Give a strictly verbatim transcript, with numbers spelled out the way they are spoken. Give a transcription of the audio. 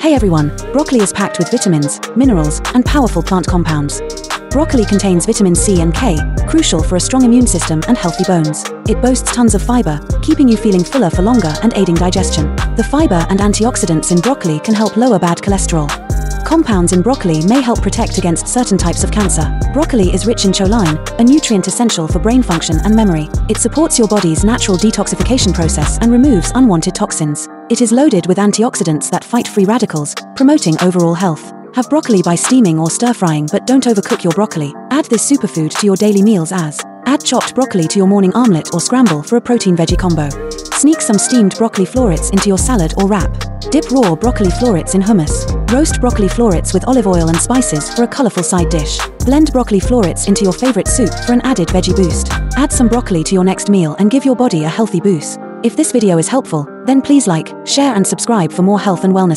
Hey everyone, broccoli is packed with vitamins, minerals, and powerful plant compounds. Broccoli contains vitamin C and K, crucial for a strong immune system and healthy bones. It boasts tons of fiber, keeping you feeling fuller for longer and aiding digestion. The fiber and antioxidants in broccoli can help lower bad cholesterol. Compounds in broccoli may help protect against certain types of cancer. Broccoli is rich in choline, a nutrient essential for brain function and memory. It supports your body's natural detoxification process and removes unwanted toxins. It is loaded with antioxidants that fight free radicals, promoting overall health. Have broccoli by steaming or stir-frying, but don't overcook your broccoli. Add this superfood to your daily meals as add chopped broccoli to your morning omelette or scramble for a protein veggie combo. Sneak some steamed broccoli florets into your salad or wrap. Dip raw broccoli florets in hummus. Roast broccoli florets with olive oil and spices for a colorful side dish. Blend broccoli florets into your favorite soup for an added veggie boost. Add some broccoli to your next meal and give your body a healthy boost. If this video is helpful, then please like, share and subscribe for more health and wellness.